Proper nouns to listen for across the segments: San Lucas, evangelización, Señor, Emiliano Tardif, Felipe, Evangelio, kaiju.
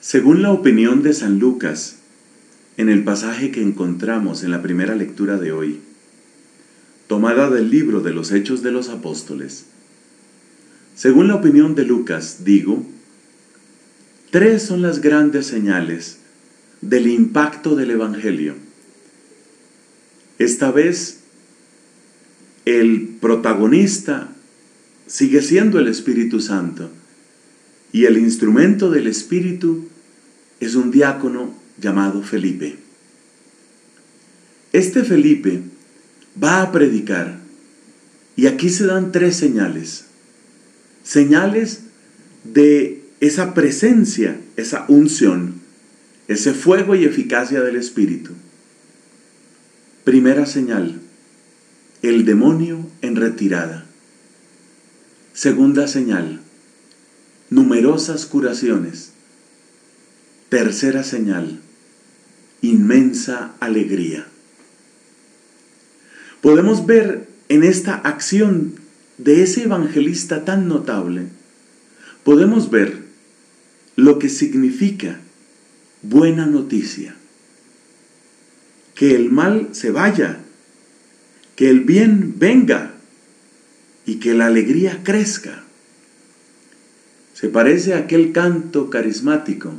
Según la opinión de San Lucas, en el pasaje que encontramos en la primera lectura de hoy, tomada del libro de los Hechos de los Apóstoles, según la opinión de Lucas, digo, 3 son las grandes señales del impacto del Evangelio. Esta vez, el protagonista sigue siendo el Espíritu Santo y el instrumento del Espíritu es un diácono llamado Felipe. Este Felipe va a predicar y aquí se dan 3 señales. Señales de esa presencia, esa unción, ese fuego y eficacia del Espíritu. Primera señal, el demonio en retirada. Segunda señal, numerosas curaciones. Tercera señal, inmensa alegría. Podemos ver en esta acción de ese evangelista tan notable, podemos ver lo que significa buena noticia. Que el mal se vaya, que el bien venga y que la alegría crezca. Se parece a aquel canto carismático.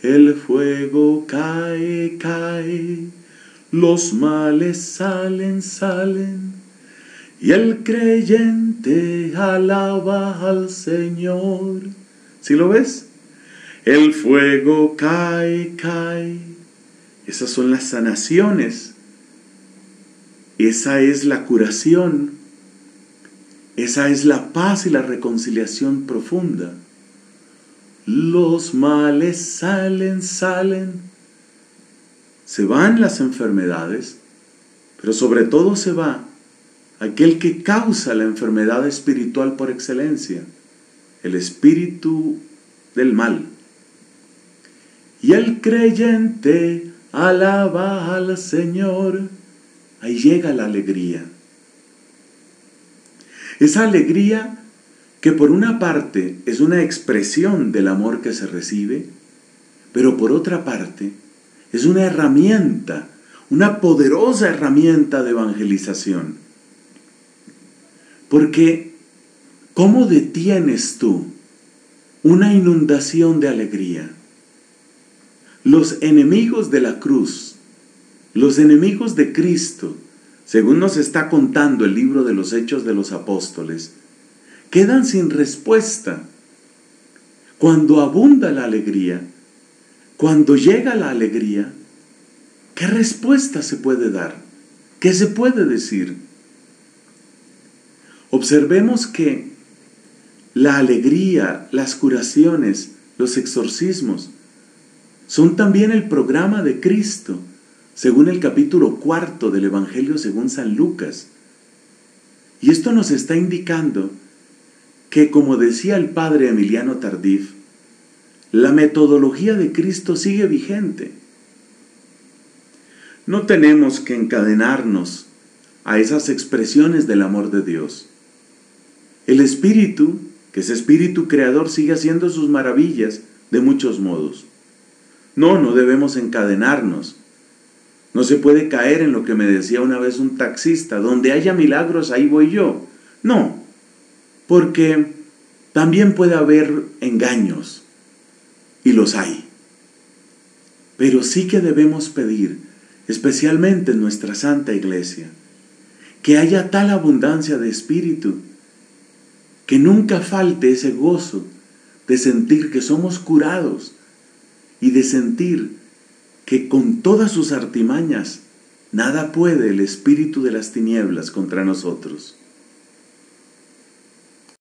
El fuego cae, cae, los males salen, salen. Y el creyente alaba al Señor. ¿Sí lo ves? El fuego cae, cae. Esas son las sanaciones. Esa es la curación. Esa es la paz y la reconciliación profunda. Los males salen, salen. Se van las enfermedades, pero sobre todo se va aquel que causa la enfermedad espiritual por excelencia, el espíritu del mal. Y el creyente alaba al Señor. Ahí llega la alegría. Esa alegría que por una parte es una expresión del amor que se recibe, pero por otra parte es una herramienta, una poderosa herramienta de evangelización. Porque, ¿cómo detienes tú una inundación de alegría? Los enemigos de la cruz, los enemigos de Cristo, según nos está contando el libro de los Hechos de los Apóstoles, quedan sin respuesta. Cuando abunda la alegría, cuando llega la alegría, ¿qué respuesta se puede dar? ¿Qué se puede decir? Observemos que la alegría, las curaciones, los exorcismos son también el programa de Cristo, según el capítulo 4 del Evangelio según San Lucas. Y esto nos está indicando que, como decía el padre Emiliano Tardif, la metodología de Cristo sigue vigente. No tenemos que encadenarnos a esas expresiones del amor de Dios. El Espíritu, que es Espíritu Creador, sigue haciendo sus maravillas de muchos modos. No debemos encadenarnos. No se puede caer en lo que me decía una vez un taxista, donde haya milagros, ahí voy yo. No, porque también puede haber engaños, y los hay. Pero sí que debemos pedir, especialmente en nuestra Santa Iglesia, que haya tal abundancia de espíritu, que nunca falte ese gozo de sentir que somos curados y de sentir que con todas sus artimañas nada puede el espíritu de las tinieblas contra nosotros.